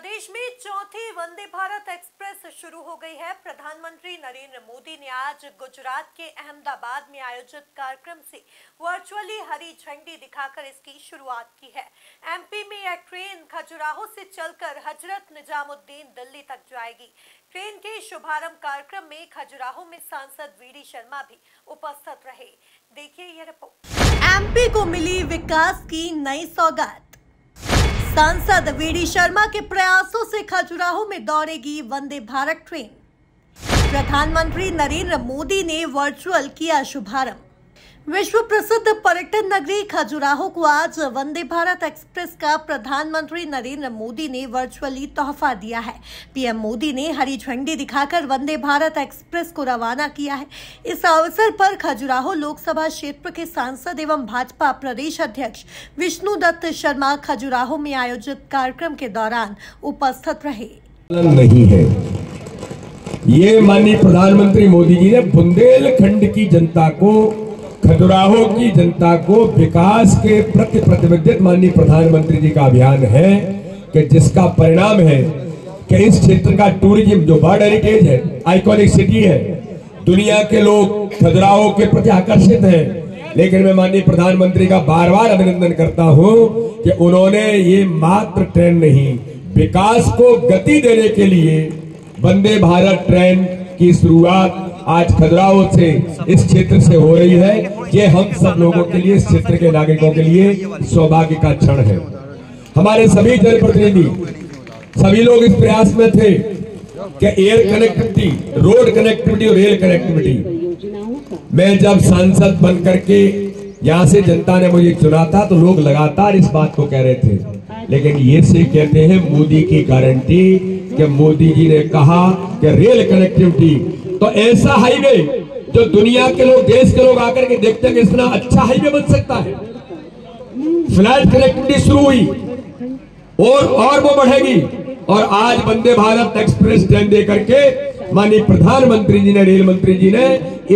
प्रदेश में चौथी वंदे भारत एक्सप्रेस शुरू हो गई है। प्रधानमंत्री नरेंद्र मोदी ने आज गुजरात के अहमदाबाद में आयोजित कार्यक्रम से वर्चुअली हरी झंडी दिखाकर इसकी शुरुआत की है। एमपी में यह ट्रेन खजुराहो से चलकर हजरत निजामुद्दीन दिल्ली तक जाएगी। ट्रेन के शुभारंभ कार्यक्रम में खजुराहो में सांसद वीडी शर्मा भी उपस्थित रहे। देखिए यह रिपोर्ट। एमपी को मिली विकास की नई सौगात। सांसद वीडी शर्मा के प्रयासों से खजुराहो में दौड़ेगी वंदे भारत ट्रेन। प्रधानमंत्री नरेंद्र मोदी ने वर्चुअल किया शुभारंभ। विश्व प्रसिद्ध पर्यटन नगरी खजुराहो को आज वंदे भारत एक्सप्रेस का प्रधानमंत्री नरेंद्र मोदी ने वर्चुअली तोहफा दिया है। पीएम मोदी ने हरी झंडी दिखाकर वंदे भारत एक्सप्रेस को रवाना किया है। इस अवसर पर खजुराहो लोकसभा क्षेत्र के सांसद एवं भाजपा प्रदेश अध्यक्ष विष्णु दत्त शर्मा खजुराहो में आयोजित कार्यक्रम के दौरान उपस्थित रहे। नहीं है ये माननीय प्रधानमंत्री मोदी जी ने बुंदेलखंड की जनता को, खजुराहो की जनता को विकास के प्रति प्रतिबद्ध माननीय प्रधानमंत्री जी का अभियान है कि जिसका परिणाम है कि इस क्षेत्र का टूरिज्म जो वर्ल्ड हेरिटेज है, आइकॉनिक सिटी है, दुनिया के लोग खजुराहो के प्रति आकर्षित हैं। लेकिन मैं माननीय प्रधानमंत्री का बार बार अभिनंदन करता हूं कि उन्होंने ये मात्र ट्रेन नहीं, विकास को गति देने के लिए वंदे भारत ट्रेन की शुरुआत आज खजुराहो से, इस क्षेत्र से हो रही है। ये हम सब लोगों के लिए, इस क्षेत्र के नागरिकों के लिए सौभाग्य का क्षण है। हमारे सभी जनप्रतिनिधि, सभी लोग इस प्रयास में थे कि एयर कनेक्टिविटी, रोड कनेक्टिविटी और रेल कनेक्टिविटी। मैं जब सांसद बन करके यहाँ से जनता ने मुझे चुना था तो लोग लगातार इस बात को कह रहे थे, लेकिन ये से कहते हैं मोदी की गारंटी कि मोदी जी ने कहा कि रेल कनेक्टिविटी, तो ऐसा हाईवे जो दुनिया के लोग, देश के लोग आकर के देखते हैं कि इतना अच्छा हाईवे बन सकता है। फ्लाइट कनेक्टिविटी शुरू हुई और वो बढ़ेगी। और आज वंदे भारत एक्सप्रेस ट्रेन दे करके माननीय प्रधानमंत्री जी ने, रेल मंत्री जी ने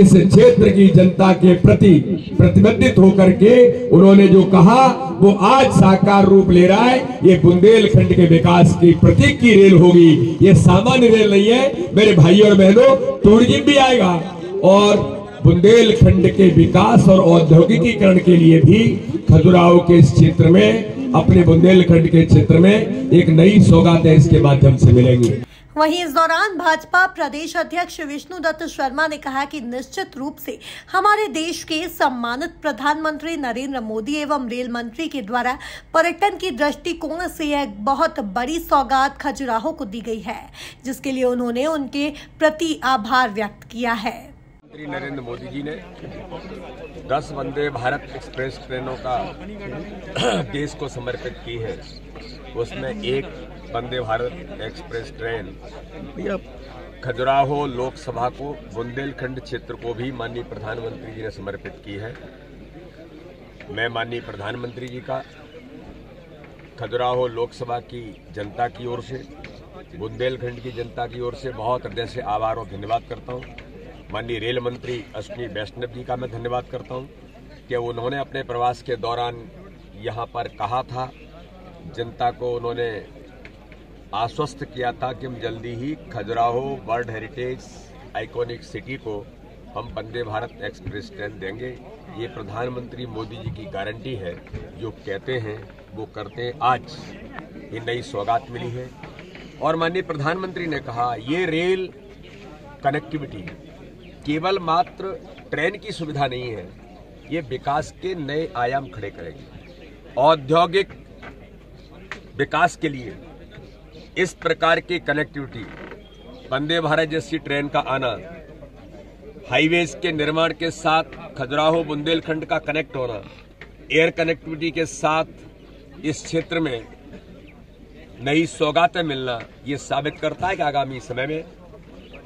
इस क्षेत्र की जनता के प्रति प्रतिबद्ध होकर के उन्होंने जो कहा वो आज साकार रूप ले रहा है। ये बुंदेलखंड के विकास की प्रतीक की रेल होगी। ये सामान्य रेल नहीं है मेरे भाइयों और बहनों, टूरिज्म भी आएगा और बुंदेलखंड के विकास और औद्योगिकीकरण के लिए भी खजुराहो के इस क्षेत्र में, अपने बुंदेलखंड के क्षेत्र में एक नई सौगात इसके माध्यम से मिलेंगी। वहीं इस दौरान भाजपा प्रदेश अध्यक्ष विष्णु दत्त शर्मा ने कहा कि निश्चित रूप से हमारे देश के सम्मानित प्रधानमंत्री नरेंद्र मोदी एवं रेल मंत्री के द्वारा पर्यटन की दृष्टिकोण से एक बहुत बड़ी सौगात खजुराहो को दी गई है, जिसके लिए उन्होंने उनके प्रति आभार व्यक्त किया है। नरेंद्र मोदी जी ने 10 वंदे भारत एक्सप्रेस ट्रेनों का देश को समर्पित की है। उसमें एक वंदे भारत एक्सप्रेस ट्रेन खजुराहो लोकसभा को, बुंदेलखंड क्षेत्र को भी माननीय प्रधानमंत्री जी ने समर्पित की है। मैं माननीय प्रधानमंत्री जी का खजुराहो लोकसभा की जनता की ओर से, बुंदेलखंड की जनता की ओर से बहुत हृदय से आभार और धन्यवाद करता हूं। माननीय रेल मंत्री अश्विनी वैष्णव जी का मैं धन्यवाद करता हूं कि उन्होंने अपने प्रवास के दौरान यहाँ पर कहा था, जनता को उन्होंने आश्वस्त किया था कि हम जल्दी ही Khajuraho world heritage iconic city को हम वंदे भारत एक्सप्रेस ट्रेन देंगे। ये प्रधानमंत्री मोदी जी की गारंटी है, जो कहते हैं वो करते हैं। आज ये नई सौगात मिली है। और माननीय प्रधानमंत्री ने कहा ये रेल कनेक्टिविटी केवल मात्र ट्रेन की सुविधा नहीं है, ये विकास के नए आयाम खड़े करेगी। औद्योगिक विकास के लिए इस प्रकार की कनेक्टिविटी, वंदे भारत जैसी ट्रेन का आना, हाईवेज के निर्माण के साथ खजुराहो बुंदेलखंड का कनेक्ट होना, एयर कनेक्टिविटी के साथ इस क्षेत्र में नई सौगातें मिलना, ये साबित करता है कि आगामी समय में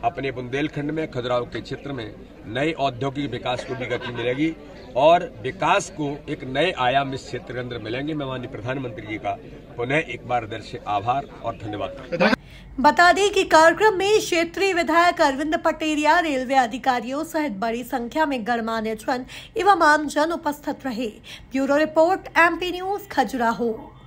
अपने बुंदेलखंड में, खजुराहो के क्षेत्र में नए औद्योगिक विकास को भी गति मिलेगी और विकास को एक नए आयाम इस क्षेत्र के अंदर मिलेंगे। मैं माननीय प्रधानमंत्री जी का पुनः एक बार हृदय से आभार और धन्यवाद। बता दें कि कार्यक्रम में क्षेत्रीय विधायक अरविंद पटेरिया, रेलवे अधिकारियों सहित बड़ी संख्या में गणमान्य जन एवं आमजन उपस्थित रहे। Bureau report, MP news, Khajuraho.